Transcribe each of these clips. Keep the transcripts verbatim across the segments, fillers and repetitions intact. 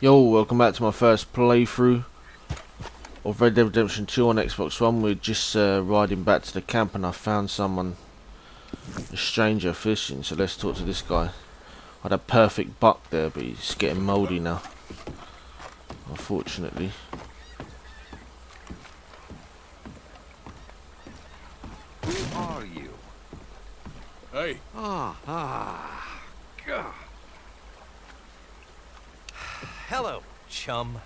Yo, welcome back to my first playthrough of Red Dead Redemption two on Xbox One. We're just uh, riding back to the camp and I found someone, a stranger, fishing. So let's talk to this guy. I had a perfect buck there, but he's getting mouldy now, unfortunately. Who are you? Hey. Ah, ah, God. Hello, chum.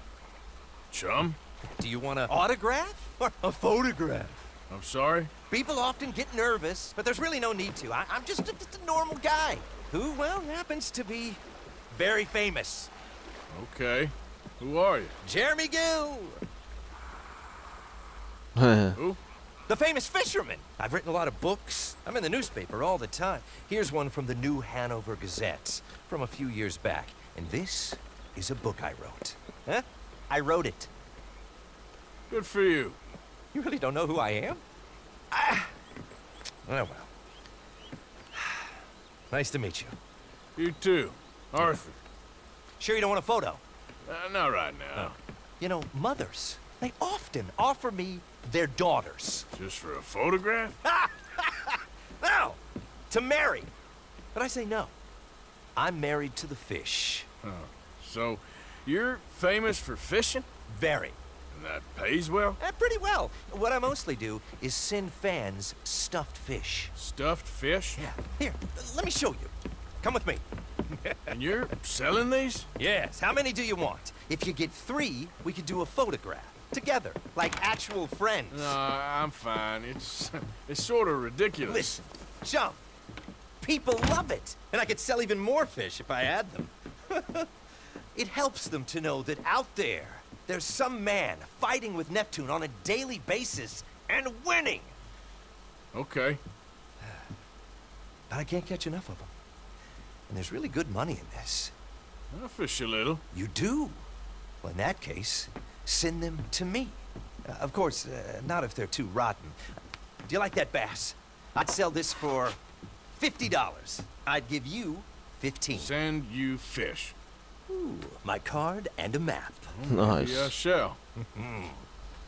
Chum? Do you want an autograph or a photograph? I'm sorry? People often get nervous, but there's really no need to. I, I'm just a, just a normal guy who, well, happens to be very famous. Okay. Who are you? Jeremy Gill. Who? The famous fisherman. I've written a lot of books. I'm in the newspaper all the time. Here's one from the New Hanover Gazette from a few years back. And this is a book I wrote. Huh? I wrote it. Good for you. You really don't know who I am? Ah. Oh, well. Nice to meet you. You too. Arthur. Sure you don't want a photo? Uh, not right now. Oh. You know, mothers, they often offer me their daughters. Just for a photograph? No! To marry. But I say no. I'm married to the fish. Oh. So, you're famous for fishing? Very. And that pays well? Uh, pretty well. What I mostly do is send fans stuffed fish. Stuffed fish? Yeah. Here, let me show you. Come with me. And you're selling these? Yes. How many do you want? If you get three, we could do a photograph. Together. Like actual friends. No, I'm fine. It's, it's sort of ridiculous. Listen, chum. People love it. And I could sell even more fish if I had them. It helps them to know that out there, there's some man fighting with Neptune on a daily basis and winning. Okay. But I can't catch enough of them. And there's really good money in this. I'll fish a little. You do? Well, in that case, send them to me. Uh, of course, uh, not if they're too rotten. Do you like that bass? I'd sell this for fifty dollars. I'd give you fifteen. Send you fish. Ooh, my card and a map. Nice. Yeah, sure.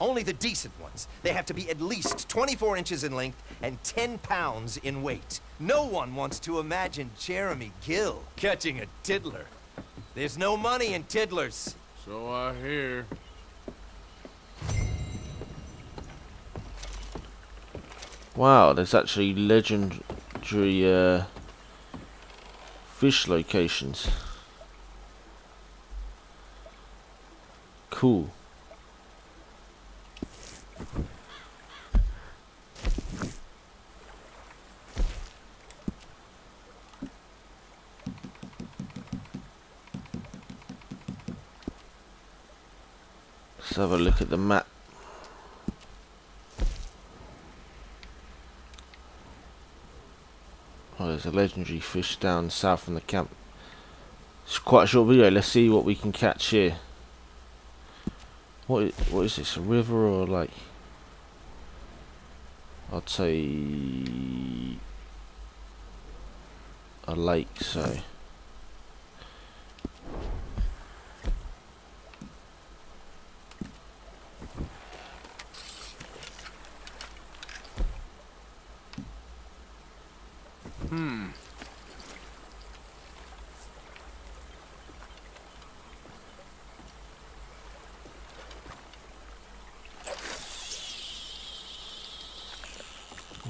Only the decent ones. They have to be at least twenty-four inches in length and ten pounds in weight. No one wants to imagine Jeremy Gill catching a tiddler. There's no money in tiddlers. So I hear. Wow, there's actually legendary uh, fish locations. Cool. Let's have a look at the map. Oh, there's a legendary fish down south from the camp. It's quite a short video. Let's see what we can catch here. What is, what is this, a river or a lake? I'd say a lake, so. Hmm.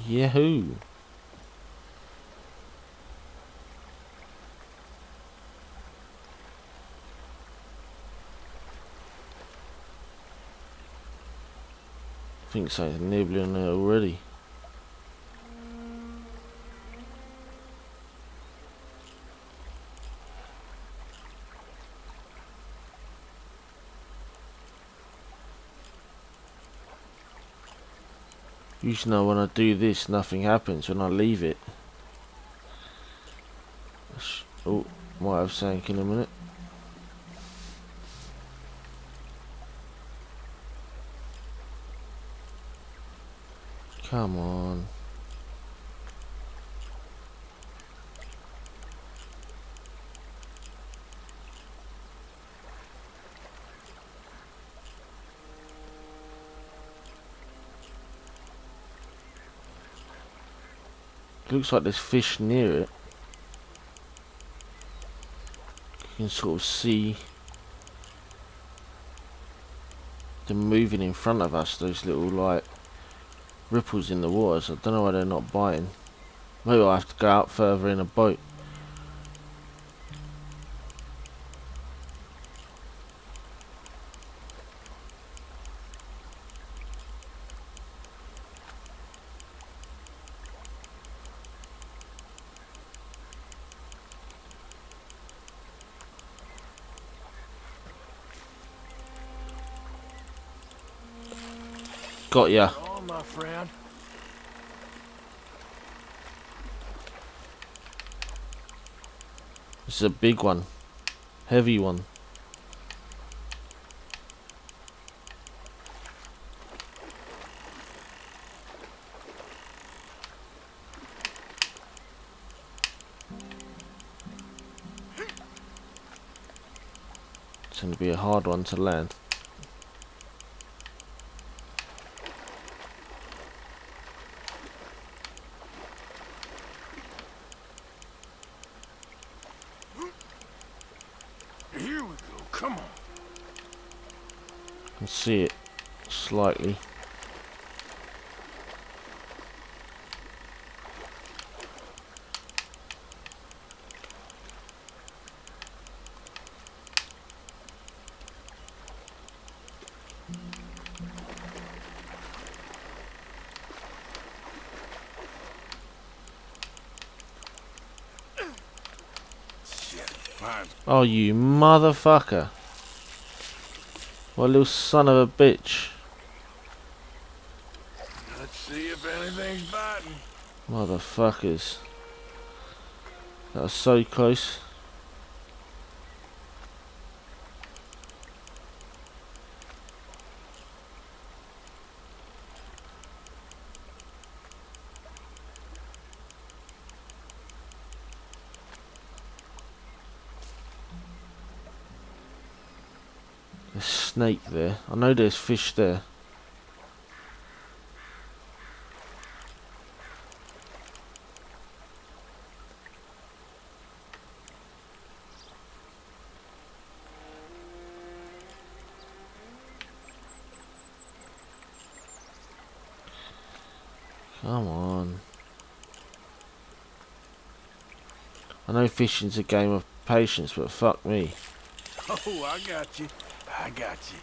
Yahoo! I think so, nibbling there already. Usually now when I do this, nothing happens. When I leave it, oh, might have sank in a minute. Come on. Looks like there's fish near it. You can sort of see them moving in front of us, those little like ripples in the water, so I don't know why they're not biting. Maybe I'll have to go out further in a boat. Got ya. Oh, my friend. This is a big one. Heavy one. It's going to be a hard one to land. See it slightly. Oh, you motherfucker. What a little son of a bitch. Let's see if anything's biting. Motherfuckers. That was so close. Snake there. I know there's fish there. Come on. I know fishing's a game of patience, but fuck me. Oh, I got you. I got you.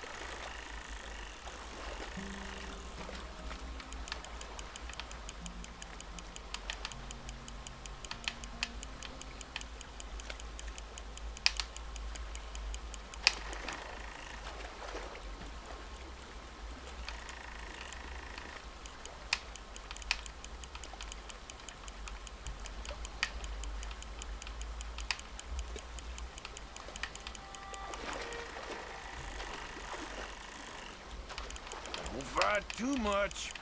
Too much.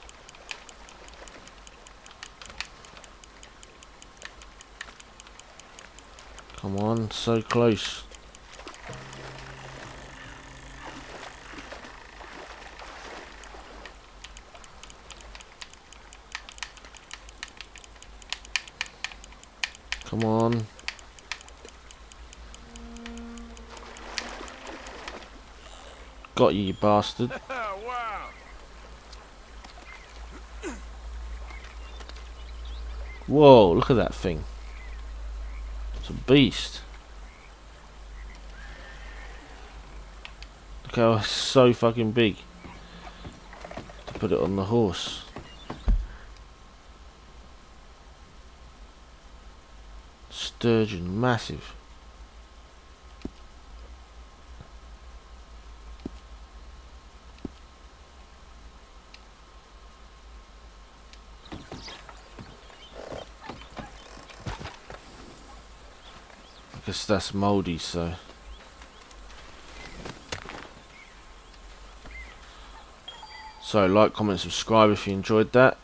Come on, so close. Come on. Got you, you bastard. Whoa, look at that thing. It's a beast. Look how it's so fucking big. To put it on the horse. Sturgeon, massive. That's mouldy, so so like, comment, subscribe if you enjoyed that.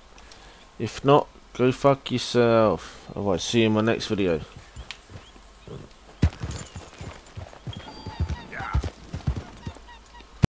If not, go fuck yourself. Alright, see you in my next video.